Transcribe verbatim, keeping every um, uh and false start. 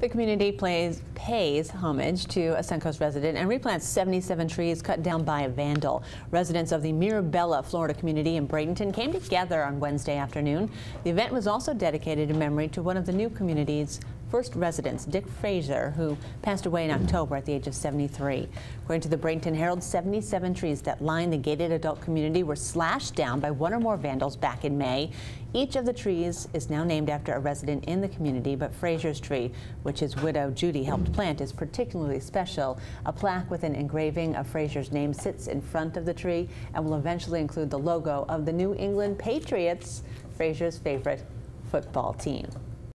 The community plays, pays homage to a Suncoast resident and replants seventy-seven trees cut down by a vandal. Residents of the Mirabella, Florida community in Bradenton came together on Wednesday afternoon. The event was also dedicated in memory to one of the new community's first residents, Dick Fraser, who passed away in October at the age of seventy-three. According to the Bradenton Herald, seventy-seven trees that line the gated adult community were slashed down by one or more vandals back in May. Each of the trees is now named after a resident in the community, but Fraser's tree, which his widow Judy helped plant, is particularly special. A plaque with an engraving of Fraser's name sits in front of the tree and will eventually include the logo of the New England Patriots, Fraser's favorite football team.